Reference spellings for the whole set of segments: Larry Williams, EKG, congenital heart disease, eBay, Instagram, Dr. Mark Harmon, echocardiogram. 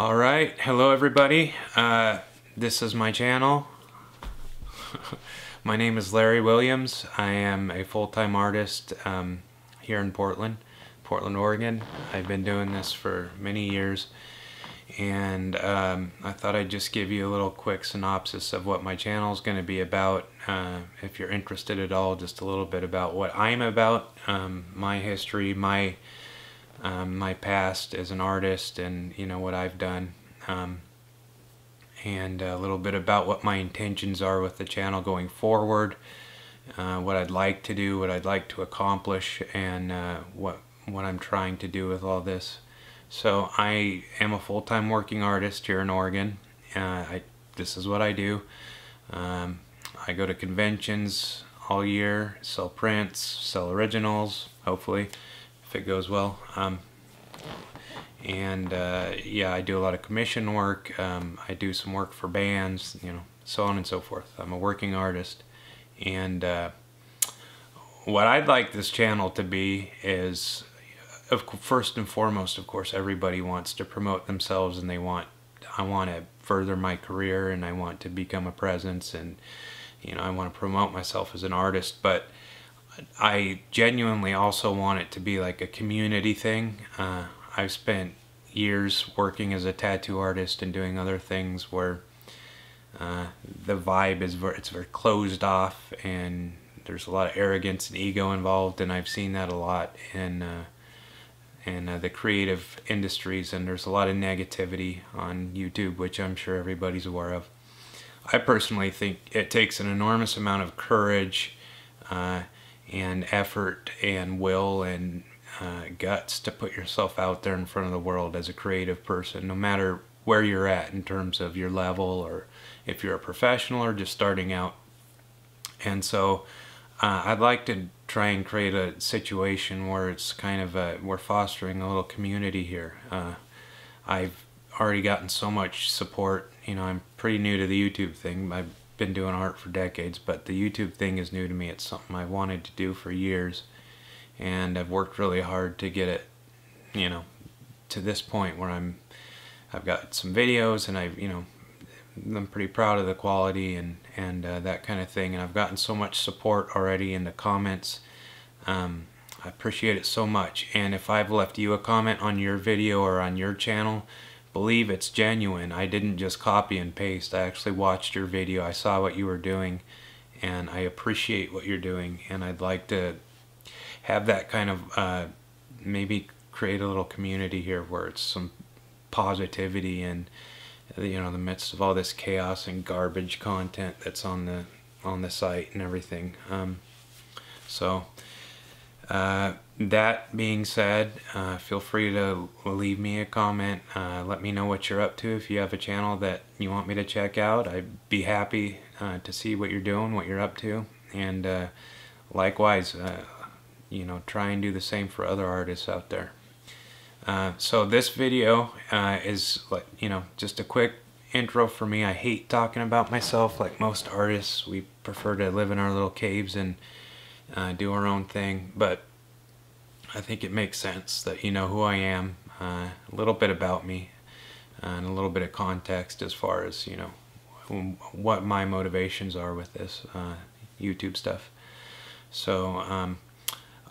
All right, hello everybody. This is my channel. My name is Larry Williams. I am a full-time artist here in Portland, Oregon. I've been doing this for many years, and I thought I'd just give you a little quick synopsis of what my channel is going to be about. If you're interested at all, just a little bit about what I'm about, my history, my past as an artist, and you know what I've done, and a little bit about what my intentions are with the channel going forward, what I'd like to do, what I'd like to accomplish, and what I'm trying to do with all this. So I am a full-time working artist here in Oregon. This is what I do. I go to conventions all year, sell prints, sell originals, hopefully, if it goes well. Yeah, I do a lot of commission work. I do some work for bands, you know, so on and so forth. I'm a working artist, and what I'd like this channel to be is, first and foremost, of course, everybody wants to promote themselves, and I want to further my career, and I want to become a presence, and you know, I want to promote myself as an artist. But I genuinely also want it to be like a community thing. I've spent years working as a tattoo artist and doing other things where the vibe is very closed off, and there's a lot of arrogance and ego involved, and I've seen that a lot in the creative industries, and there's a lot of negativity on YouTube, which I'm sure everybody's aware of. I personally think it takes an enormous amount of courage and effort and will and guts to put yourself out there in front of the world as a creative person, no matter where you're at in terms of your level, or if you're a professional or just starting out. And so I'd like to try and create a situation where it's kind of we're fostering a little community here. I've already gotten so much support. You know, I'm pretty new to the YouTube thing. I've been doing art for decades, but the YouTube thing is new to me. It's something I wanted to do for years, and I've worked really hard to get it, you know, to this point where I've got some videos, and I'm pretty proud of the quality and that kind of thing. And I've gotten so much support already in the comments. I appreciate it so much. And if I've left you a comment on your video or on your channel, believe it's genuine. I didn't just copy and paste. I actually watched your video. I saw what you were doing, and I appreciate what you're doing. And I'd like to have that kind of, maybe create a little community here where it's some positivity, and you know, in the midst of all this chaos and garbage content that's on the site and everything. That being said, feel free to leave me a comment. Let me know what you're up to. If you have a channel that you want me to check out, I'd be happy to see what you're doing, what you're up to. And likewise, you know, try and do the same for other artists out there. So this video is, you know, just a quick intro for me. I hate talking about myself. Like most artists, we prefer to live in our little caves and do our own thing, but I think it makes sense that you know who I am, a little bit about me, and a little bit of context as far as, you know, what my motivations are with this YouTube stuff. So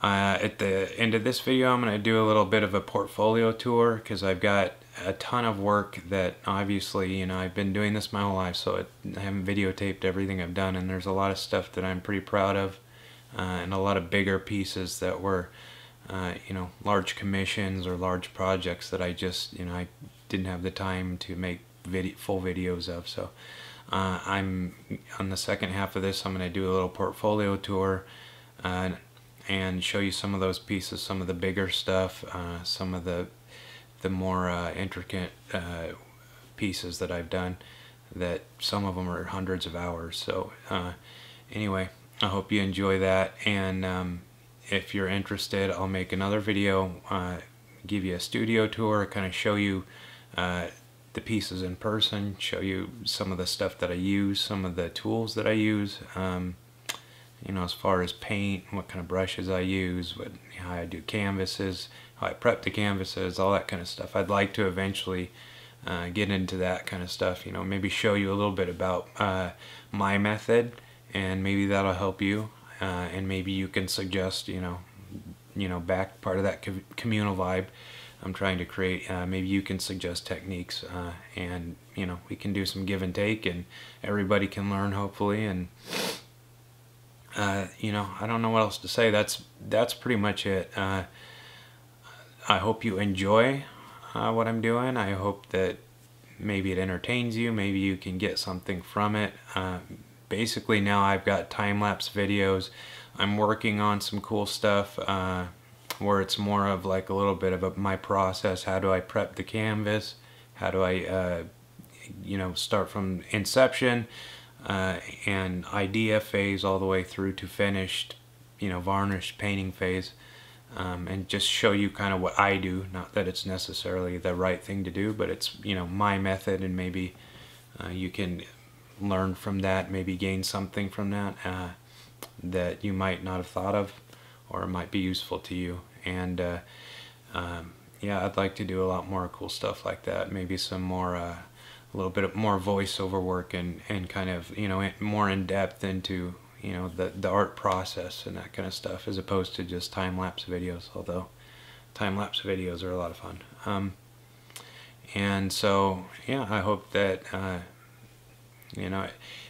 at the end of this video, I'm going to do a little bit of a portfolio tour, because I've got a ton of work that, obviously, you know, I've been doing this my whole life, so I haven't videotaped everything I've done, and there's a lot of stuff that I'm pretty proud of, and a lot of bigger pieces that were, you know, large commissions or large projects that I just, you know, I didn't have the time to make full videos of. So I'm, on the second half of this, I'm going to do a little portfolio tour, and show you some of those pieces, some of the bigger stuff, some of the more intricate pieces that I've done, that some of them are hundreds of hours. So anyway, I hope you enjoy that, and if you're interested, I'll make another video, give you a studio tour, kind of show you the pieces in person, show you some of the stuff that I use, some of the tools that I use, you know, as far as paint, what kind of brushes I use, how I do canvases, how I prep the canvases, all that kind of stuff. I'd like to eventually get into that kind of stuff, you know, maybe show you a little bit about my method, and maybe that'll help you, and maybe you can suggest, you know, back part of that communal vibe I'm trying to create. Maybe you can suggest techniques, and you know, we can do some give and take, and everybody can learn, hopefully. And you know, I don't know what else to say. That's pretty much it. I hope you enjoy what I'm doing. I hope that maybe it entertains you. Maybe you can get something from it. Basically, now I've got time-lapse videos. I'm working on some cool stuff. Where it's more of like a little bit of my process. How do I prep the canvas? How do I, you know, start from inception and idea phase all the way through to finished, you know, varnished painting phase, and just show you kind of what I do. Not that it's necessarily the right thing to do, but it's, you know, my method, and maybe you can learn from that, maybe gain something from that that you might not have thought of, or it might be useful to you. And yeah, I'd like to do a lot more cool stuff like that. Maybe some more, a little bit of more voiceover work, and kind of, you know, more in depth into, you know, the art process and that kind of stuff, as opposed to just time-lapse videos, although time-lapse videos are a lot of fun. And so, yeah, I hope that, you know,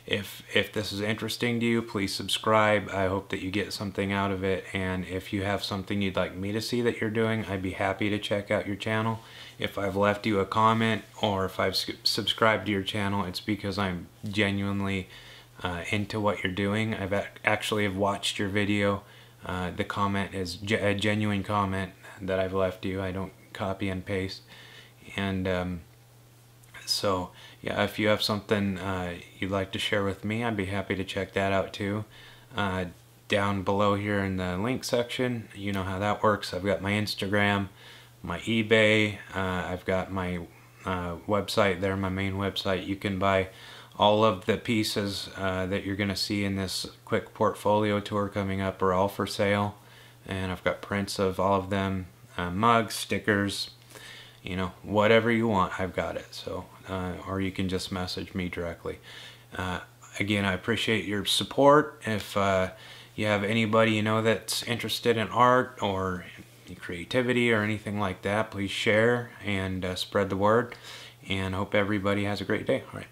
if this is interesting to you, please subscribe. I hope that you get something out of it, and if you have something you'd like me to see that you're doing, I'd be happy to check out your channel. If I've left you a comment, or if I've subscribed to your channel, it's because I'm genuinely into what you're doing. I've actually have watched your video. The comment is a genuine comment that I've left you. I don't copy and paste. And so yeah, if you have something you'd like to share with me, I'd be happy to check that out too. Down below here in the link section, you know how that works. I've got my Instagram, my eBay, I've got my website there, my main website. You can buy all of the pieces that you're going to see in this quick portfolio tour coming up are all for sale. And I've got prints of all of them, mugs, stickers, you know, whatever you want, I've got it. So, or you can just message me directly. Again, I appreciate your support. If you have anybody you know that's interested in art or creativity or anything like that, please share and spread the word. And hope everybody has a great day. All right.